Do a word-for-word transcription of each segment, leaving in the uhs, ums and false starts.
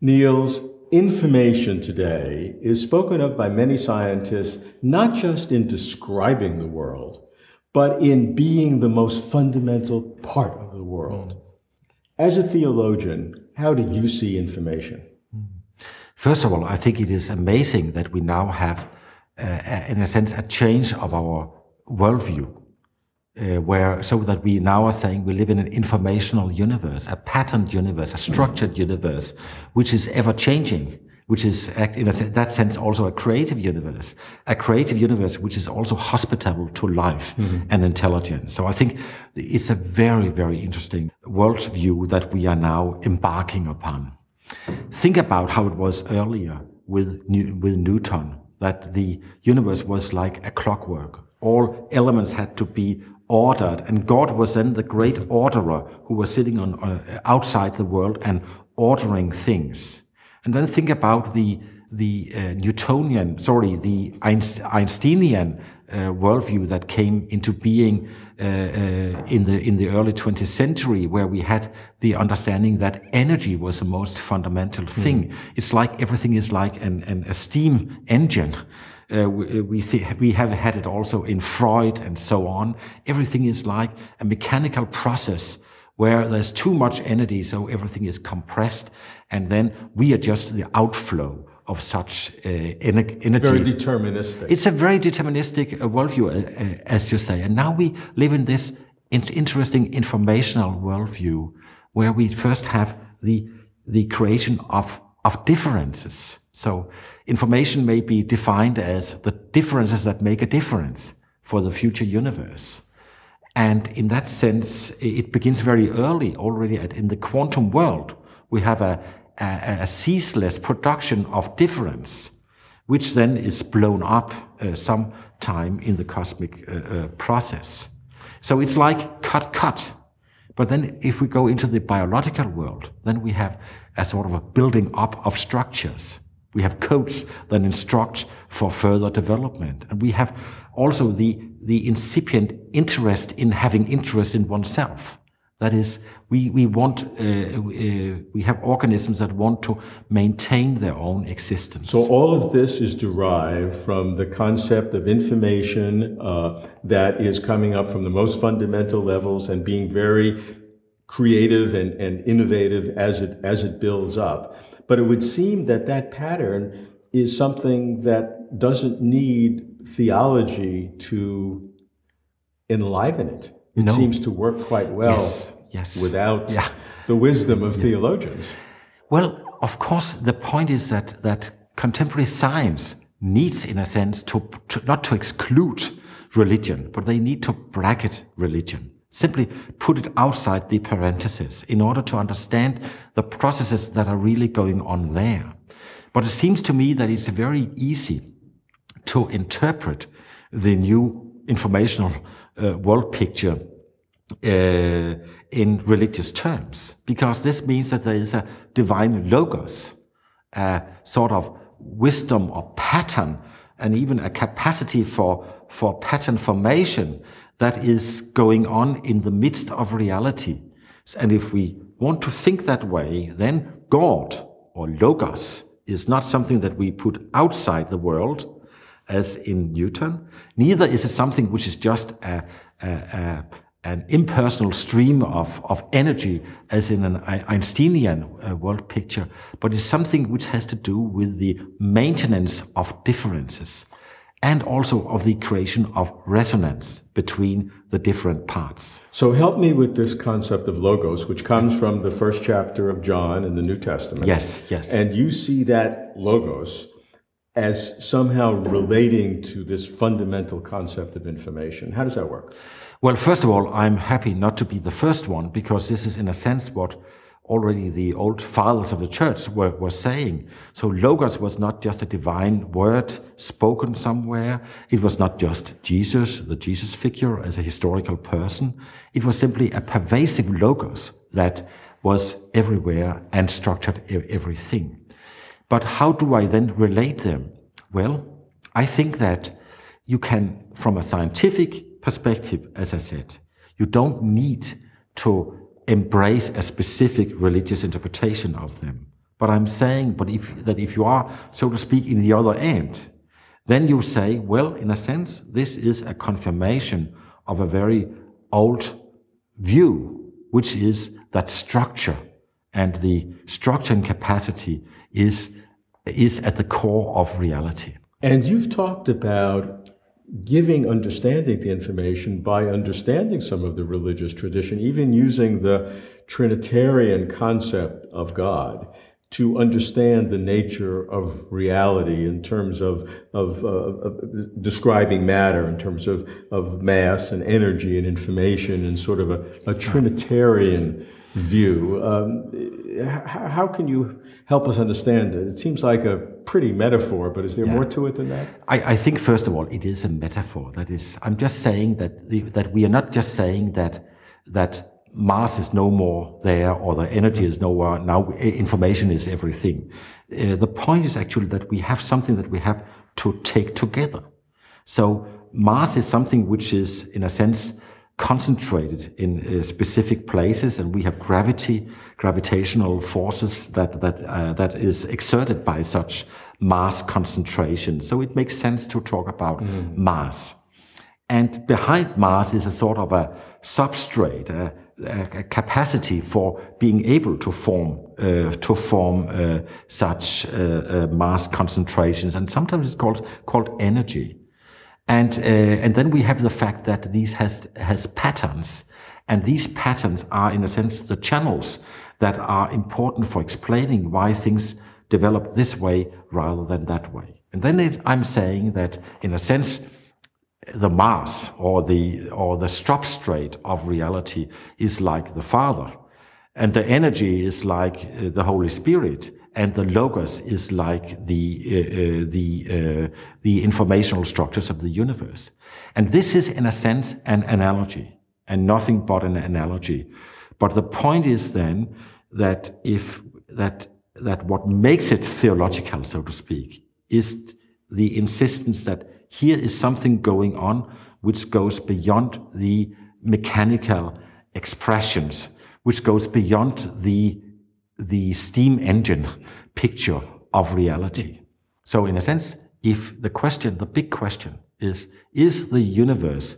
Niels, information today is spoken of by many scientists not just in describing the world, but in being the most fundamental part of the world. As a theologian, how do you see information? First of all, I think it is amazing that we now have, uh, in a sense, a change of our worldview, uh, where so that we now are saying we live in an informational universe, a patterned universe, a structured universe, which is ever-changing, which is, in a sense, that sense, also a creative universe, a creative universe which is also hospitable to life mm-hmm. and intelligence. So I think it's a very, very interesting worldview that we are now embarking upon. Think about how it was earlier with, New with Newton, that the universe was like a clockwork. All elements had to be ordered, and God was then the great orderer who was sitting on, uh, outside the world and ordering things. And then think about the, the uh, Newtonian, sorry, the Einsteinian uh, worldview that came into being uh, uh, in, the, in the early twentieth century, where we had the understanding that energy was the most fundamental thing. Mm. It's like everything is like an, an, a steam engine. Uh, we, we, we have had it also in Freud and so on. Everything is like a mechanical process where there's too much energy, so everything is compressed, and then we are just the outflow of such uh, energy. Very deterministic. It's a very deterministic uh, worldview, uh, uh, as you say. And now we live in this in interesting informational worldview, where we first have the, the creation of, of differences. So information may be defined as the differences that make a difference for the future universe. And in that sense, it begins very early already at, in the quantum world. We have a, a, a ceaseless production of difference, which then is blown up uh, sometime in the cosmic uh, uh, process. So it's like cut, cut. But then if we go into the biological world, then we have a sort of a building up of structures. We have codes that instruct for further development. And we have also the, the incipient interest in having interest in oneself. That is, we, we want, uh, uh, we have organisms that want to maintain their own existence. So all of this is derived from the concept of information uh, that is coming up from the most fundamental levels and being very creative and, and innovative as it, as it builds up. But it would seem that that pattern is something that doesn't need theology to enliven it. It no. seems to work quite well yes. Yes. without yeah. the wisdom of yeah. theologians. Well, of course, the point is that, that contemporary science needs, in a sense, to, to not to exclude religion, but they need to bracket religion. Simply put it outside the parentheses in order to understand the processes that are really going on there. But it seems to me that it's very easy to interpret the new informational uh, world picture uh, in religious terms, because this means that there is a divine logos, a sort of wisdom or pattern, and even a capacity for, for pattern formation that is going on in the midst of reality. And if we want to think that way, then God or Logos is not something that we put outside the world, as in Newton. Neither is it something which is just a, a, a, an impersonal stream of, of energy, as in an Einsteinian world picture, but it's something which has to do with the maintenance of differences, and also of the creation of resonance between the different parts. So help me with this concept of logos, which comes from the first chapter of John in the New Testament. Yes, yes. And you see that logos as somehow relating to this fundamental concept of information. How does that work? Well, first of all, I'm happy not to be the first one, because this is in a sense what already the old fathers of the church were, were saying. So Logos was not just a divine word spoken somewhere. It was not just Jesus, the Jesus figure as a historical person. It was simply a pervasive Logos that was everywhere and structured everything. But how do I then relate them? Well, I think that you can, from a scientific perspective, as I said, you don't need to embrace a specific religious interpretation of them. But I'm saying, but if that if you are, so to speak, in the other end, then you say, well, in a sense, this is a confirmation of a very old view, which is that structure and the structure and capacity is, is at the core of reality. And you've talked about giving understanding to information by understanding some of the religious tradition, even using the Trinitarian concept of God to understand the nature of reality in terms of, of, uh, of describing matter, in terms of, of mass and energy and information and sort of a, a Trinitarian view. Um, how can you help us understand it? It seems like a pretty metaphor, but is there yeah. more to it than that? I, I think, first of all, it is a metaphor. That is, I'm just saying that, the, that we are not just saying that, that mass is no more there, or the energy is nowhere, now information is everything. Uh, the point is actually that we have something that we have to take together. So mass is something which is, in a sense, concentrated in uh, specific places, and we have gravity, gravitational forces that that uh, that is exerted by such mass concentration. So it makes sense to talk about mm. mass. And behind mass is a sort of a substrate, a, a capacity for being able to form uh, to form uh, such uh, uh, mass concentrations, and sometimes it's called called energy. And, uh, and then we have the fact that these has, has patterns, and these patterns are, in a sense, the channels that are important for explaining why things develop this way rather than that way. And then it, I'm saying that, in a sense, the mass or the, or the substrate of reality is like the Father, and the energy is like uh, the Holy Spirit, and the logos is like the uh, uh, the uh, the informational structures of the universe. And this is, in a sense, an analogy, and nothing but an analogy. But the point is then that if that that what makes it theological, so to speak, is the insistence that here is something going on which goes beyond the mechanical expressions, which goes beyond the the steam engine picture of reality. So in a sense, if the question, the big question is, is the universe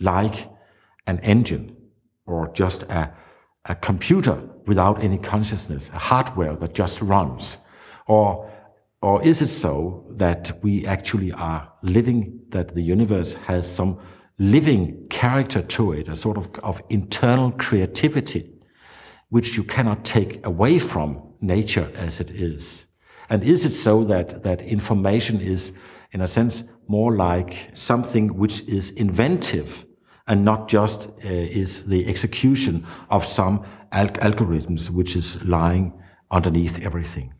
like an engine or just a, a computer without any consciousness, a hardware that just runs? Or, or is it so that we actually are living, that the universe has some living character to it, a sort of, of internal creativity, which you cannot take away from nature as it is? And is it so that, that information is, in a sense, more like something which is inventive and not just uh, is the execution of some al- algorithms which is lying underneath everything?